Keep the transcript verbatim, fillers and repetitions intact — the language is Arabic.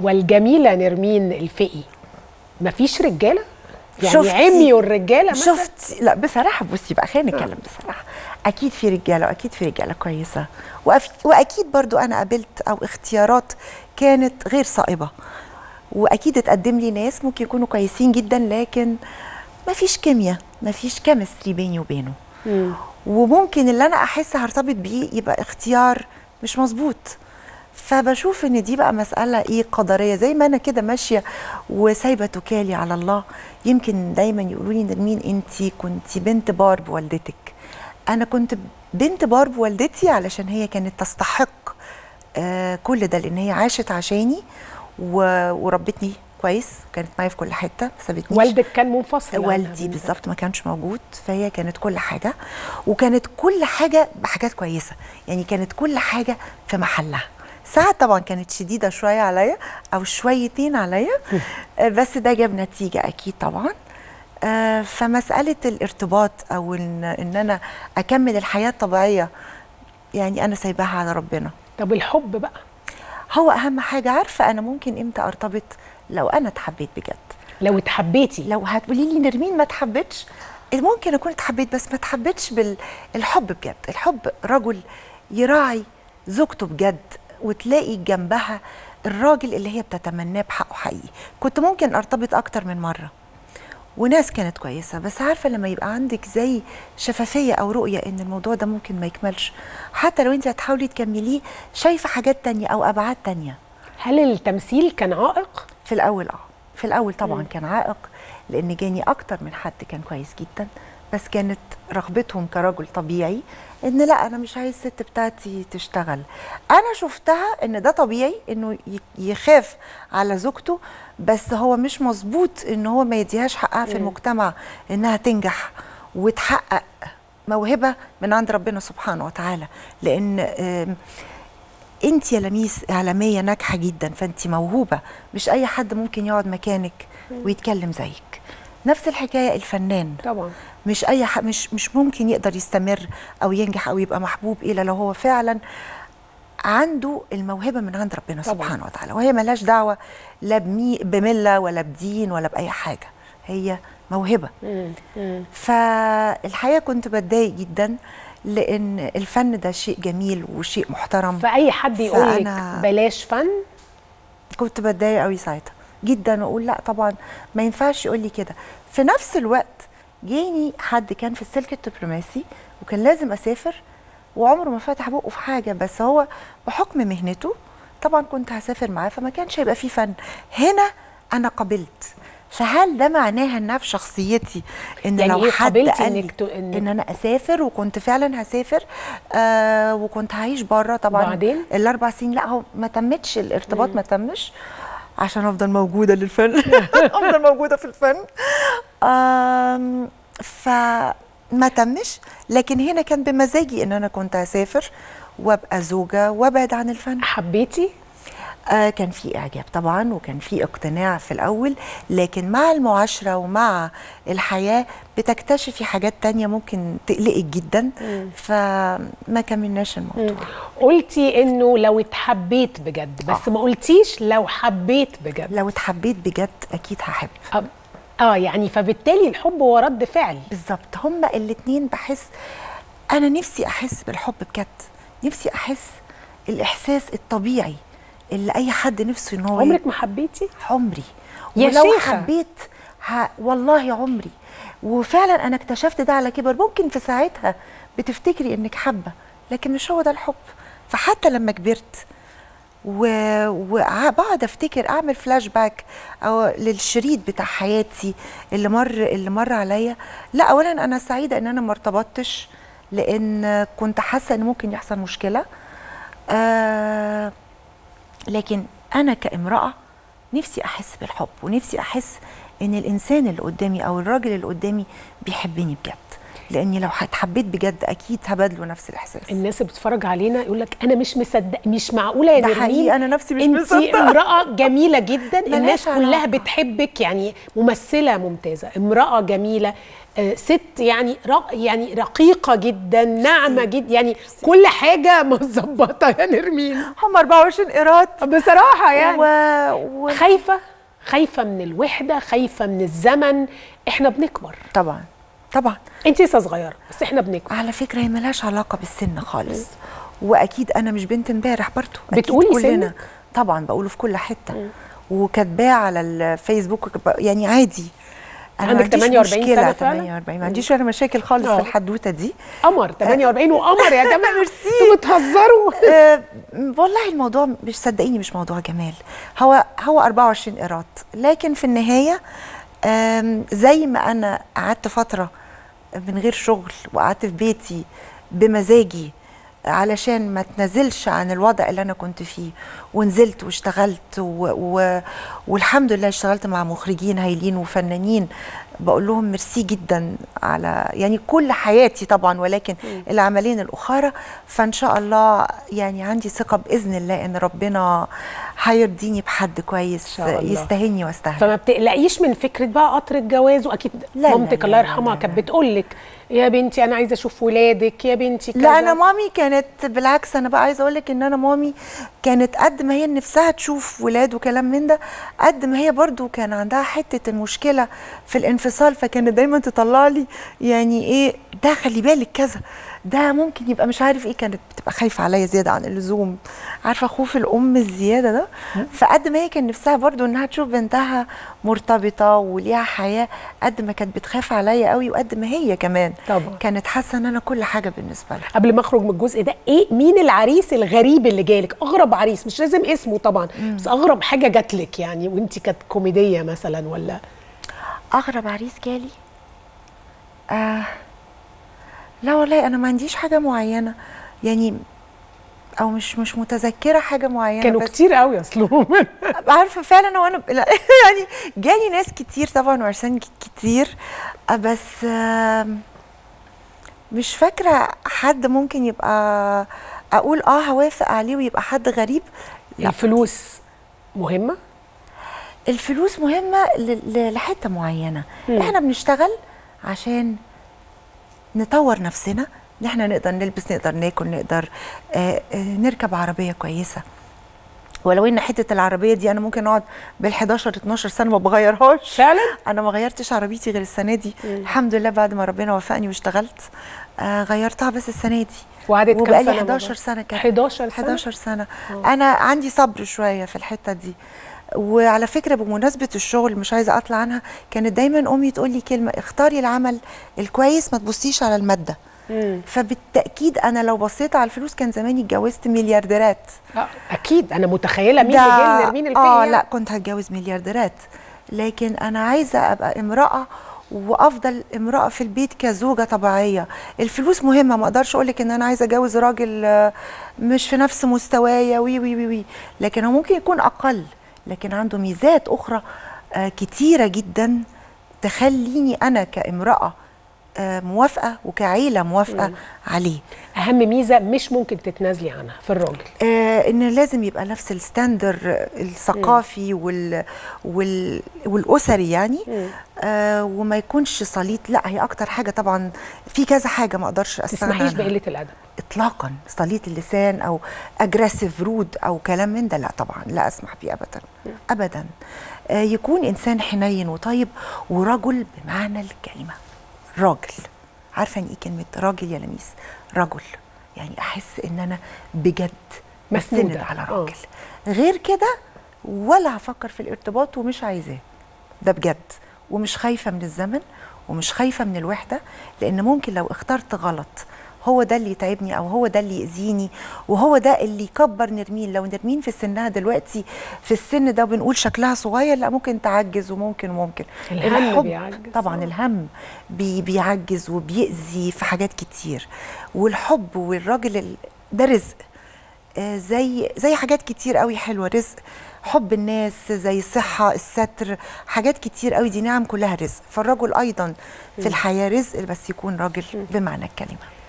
والجميله نرمين الفقي مفيش رجاله؟ يعني عميوا الرجاله مثلا؟ شفت؟ لا بصراحه بصي بقى خلينا نتكلم بصراحه، اكيد في رجاله واكيد في رجاله كويسه، واكيد برضو انا قابلت او اختيارات كانت غير صائبه، واكيد اتقدم لي ناس ممكن يكونوا كويسين جدا لكن مفيش كيمياء، مفيش كيمستري بيني وبينه. مم. وممكن اللي انا احس هرتبط بيه يبقى اختيار مش مظبوط. فبشوف ان دي بقى مساله ايه قدريه، زي ما انا كده ماشيه وسايبه توكالي على الله. يمكن دايما يقولوا لي نرمين انت كنت بنت بار بوالدتك. انا كنت بنت بار بوالدتي علشان هي كانت تستحق آه كل ده، لان هي عاشت عشاني وربتني كويس، كانت معايا في كل حته، سابتنيش. والدك كان منفصل، والدي بالظبط ما كانش موجود، فهي كانت كل حاجه، وكانت كل حاجه بحاجات كويسه، يعني كانت كل حاجه في محلها. ساعات طبعا كانت شديده شويه عليا او شويتين عليا، بس ده جاب نتيجه اكيد طبعا. فمساله الارتباط او ان, إن انا اكمل الحياه الطبيعيه، يعني انا سايباها على ربنا. طب الحب بقى هو اهم حاجه. عارفه انا ممكن امتى ارتبط؟ لو انا اتحبيت بجد. لو اتحبيتي، لو هتقولي لي نرمين ما اتحبتش، ممكن اكون اتحبيت بس ما اتحبتش بالحب بجد. الحب رجل يراعي زوجته بجد، وتلاقي جنبها الراجل اللي هي بتتمناه بحقه حقيقي. كنت ممكن ارتبط اكتر من مره، وناس كانت كويسه، بس عارفه لما يبقى عندك زي شفافيه او رؤيه ان الموضوع ده ممكن ما يكملش، حتى لو انت هتحاولي تكمليه شايفه حاجات تانية او ابعاد تانية. هل التمثيل كان عائق؟ في الاول اه، في الاول طبعا م. كان عائق، لان جاني اكتر من حد كان كويس جدا، بس كانت رغبتهم كرجل طبيعي ان لا انا مش عايز الست بتاعتي تشتغل. انا شفتها ان ده طبيعي انه يخاف على زوجته، بس هو مش مظبوط ان هو ما يديهاش حقها في المجتمع انها تنجح وتحقق موهبه من عند ربنا سبحانه وتعالى. لان انت يا لميس اعلاميه ناجحه جدا، فانت موهوبه، مش اي حد ممكن يقعد مكانك ويتكلم زيك. نفس الحكايه الفنان طبعا، مش اي ح... مش مش ممكن يقدر يستمر او ينجح او يبقى محبوب الا لو هو فعلا عنده الموهبه من عند ربنا طبعا. سبحانه وتعالى. وهي ملهاش دعوه لا بمي... بمله ولا بدين ولا باي حاجه، هي موهبه. مم. مم. فالحقيقه كنت بتضايق جدا، لان الفن ده شيء جميل وشيء محترم، فاي حد يقول لك بلاش فن كنت بتضايق قوي ساعتها جدا، واقول لا طبعا ما ينفعش يقول لي كده. في نفس الوقت جاني حد كان في السلك الدبلوماسي وكان لازم اسافر، وعمره ما فتح بقه في حاجه، بس هو بحكم مهنته طبعا كنت هسافر معاه، فما كانش هيبقى فيه فن. هنا انا قبلت. فهل ده معناها انها في شخصيتي ان يعني لو حد قال إنك إن... ان انا اسافر، وكنت فعلا هسافر آه وكنت هعيش بره طبعا بعدين الاربع سنين، لا هو ما تمتش الارتباط، ما تمش عشان افضل موجوده للفن افضل موجوده في الفن، فما تمش. لكن هنا كان بمزاجي ان انا كنت هسافر وابقى زوجه وابعد عن الفن. حبيتي؟ آه كان في اعجاب طبعا، وكان في اقتناع في الاول، لكن مع المعاشره ومع الحياه بتكتشفي حاجات تانية ممكن تقلقك جدا. مم. فما كملناش الموضوع. مم. قلتي انه لو اتحبيت بجد، بس آه. ما قلتيش لو حبيت بجد. لو اتحبيت بجد اكيد هحب. اه, آه يعني فبالتالي الحب هو رد فعل. بالظبط، هما الاثنين. بحس انا نفسي احس بالحب بجد، نفسي احس الاحساس الطبيعي اللي اي حد نفسه ان هو. عمرك ما حبيتي؟ عمري يا ولو شيخة. حبيت ه... والله عمري. وفعلا انا اكتشفت ده على كبر. ممكن في ساعتها بتفتكري انك حابه، لكن مش هو ده الحب. فحتى لما كبرت وبقعد و... افتكر، اعمل فلاش باك او للشريط بتاع حياتي اللي مر اللي مر عليا. لا اولا انا سعيده ان انا ما ارتبطتش، لان كنت حاسه ان ممكن يحصل مشكله. آه... لكن أنا كامرأة نفسي أحس بالحب، ونفسي أحس إن الإنسان اللي قدامي أو الراجل اللي قدامي بيحبني بجد. لاني لو حبيت بجد اكيد هبادله نفس الاحساس. الناس اللي بتتفرج علينا يقول لك انا مش مصدق، مش معقوله يا نرمين، ده حقيقي انا نفسي مش مصدقه، انت امراه جميله جدا، الناس كلها بتحبك، يعني ممثله ممتازه، امراه جميله، آه ست يعني رق يعني رقيقه جدا، ناعمه جدا، يعني كل حاجه متظبطه يا نرمين. هم أربعة وعشرين قيراط بصراحه يعني. و... و... خايفه خايفه من الوحده، خايفه من الزمن، احنا بنكبر طبعا طبعا، انت لسه صغيره بس احنا بنكبر. على فكره هي مالهاش علاقه بالسن خالص، واكيد انا مش بنت امبارح برضه، بتقولي كلنا سنك؟ طبعا بقوله في كل حته وكاتباه على الفيسبوك يعني عادي. انا عندك ثمانية وأربعين سنه فعلا؟ ثمانية وأربعين ما عنديش ولا مشاكل خالص أوه. في الحدوته دي قمر ثمانية وأربعين وقمر يا جماعه ميرسي انتوا بتهزروا. أه والله الموضوع مش، صدقيني مش موضوع جمال، هو هو أربعة وعشرين قيراط، لكن في النهايه زي ما انا قعدت فتره من غير شغل وقعدت في بيتي بمزاجي علشان ما تنزلش عن الوضع اللي انا كنت فيه، ونزلت واشتغلت و... و... والحمد لله اشتغلت مع مخرجين هايلين وفنانين بقول لهم ميرسي جدا على يعني كل حياتي طبعا، ولكن العملين الاخرى فان شاء الله يعني عندي ثقه باذن الله ان ربنا هيرضيني بحد كويس يستهني واستهني. فما بتقلقيش من فكره بقى قطر الجواز؟ واكيد مامتك الله يرحمها كانت بتقول لك يا بنتي انا عايزه اشوف ولادك يا بنتي كذا. لا انا مامي كانت بالعكس، انا بقى عايزه اقول لك ان انا مامي كانت قد ما هي نفسها تشوف ولاد وكلام من ده، قد ما هي برضو كان عندها حته المشكله في الانفصال، فكانت دايما تطلع لي يعني ايه ده خلي بالك كذا، ده ممكن يبقى مش عارف ايه، كانت بتبقى خايفه عليا زياده عن اللزوم، عارفه خوف الام الزياده ده. فقد ما هي كان نفسها برضو انها تشوف بنتها مرتبطه وليها حياه، قد ما كانت بتخاف عليا قوي، وقد ما هي كمان طبعا كانت حاسه ان انا كل حاجه بالنسبه لها. قبل ما اخرج من الجزء ده، ايه مين العريس الغريب اللي جالك؟ اغرب عريس، مش لازم اسمه طبعا، مم. بس اغرب حاجه جاتلك يعني وانت كانت كوميديه مثلا، ولا اغرب عريس جالي؟ آه لا والله انا ما عنديش حاجه معينه يعني، او مش مش متذكره حاجه معينه، كانوا كتير قوي اصلهم عارفه فعلا. وانا يعني جالي ناس كتير طبعا وعرسان كتير، بس مش فاكره حد ممكن يبقى اقول اه هوافق عليه ويبقى حد غريب. الفلوس مهمه؟ الفلوس مهمه لحته معينه، احنا بنشتغل عشان نطور نفسنا ان احنا نقدر نلبس، نقدر ناكل، نقدر آآ آآ نركب عربيه كويسه، ولو ان حته العربيه دي انا ممكن اقعد بالحداشر اتناشر سنه ما بغيرهاش. فعلا انا ما غيرتش عربيتي غير السنه دي، مم. الحمد لله بعد ما ربنا وفقني واشتغلت غيرتها بس السنه دي، وقعدت كام سنه؟ حداشر سنه كده. حداشر سنه حداشر سنه أوه. انا عندي صبر شويه في الحته دي. وعلى فكره بمناسبه الشغل مش عايزه اطلع عنها، كانت دايما امي تقول لي كلمه اختاري العمل الكويس ما تبصيش على الماده. مم. فبالتاكيد انا لو بصيت على الفلوس كان زماني اتجوزت مليارديرات. أه اكيد انا متخيله مين اللي جاي نرمين الفقي. اه لا كنت هتجوز مليارديرات، لكن انا عايزه ابقى امراه وافضل امراه في البيت كزوجه طبيعيه. الفلوس مهمه، ما اقدرش اقول لك ان انا عايزه اتجوز راجل مش في نفس مستوايا وي وي وي وي، لكن هو ممكن يكون اقل لكن عنده ميزات اخرى كتيره جدا تخليني انا كامراه موافقه وكعيله موافقه مم. عليه. اهم ميزه مش ممكن تتنازلي عنها في الراجل؟ آه ان لازم يبقى نفس الستاندر الثقافي وال... وال... والاسري يعني، آه وما يكونش صليط. لا هي اكتر حاجه طبعا في كذا حاجه ما اقدرش استغنى عنها، ما تسمحيش بقله الادب اطلاقا، صليط اللسان او اجريسيف رود او كلام من ده لا طبعا، لا اسمح بيه ابدا مم. ابدا. آه يكون انسان حنين وطيب ورجل بمعنى الكلمه، راجل. عارفه ان ايه كلمه راجل يا لميس؟ رجل يعني احس ان انا بجد بستند على راجل، غير كده ولا هفكر في الارتباط ومش عايزاه ده بجد، ومش خايفه من الزمن ومش خايفه من الوحده، لان ممكن لو اخترت غلط هو ده اللي يتعبني او هو ده اللي يأذيني وهو ده اللي يكبر نرمين. لو نرمين في سنها دلوقتي في السن ده وبنقول شكلها صغير، لا ممكن تعجز وممكن وممكن الحب طبعا الهم بي بيعجز وبيأذي في حاجات كتير، والحب والراجل ده رزق زي زي حاجات كتير قوي حلوه، رزق، حب الناس، زي الصحه، الستر، حاجات كتير قوي دي نعم كلها رزق. فالرجل ايضا في الحياه رزق، بس يكون راجل بمعنى الكلمه.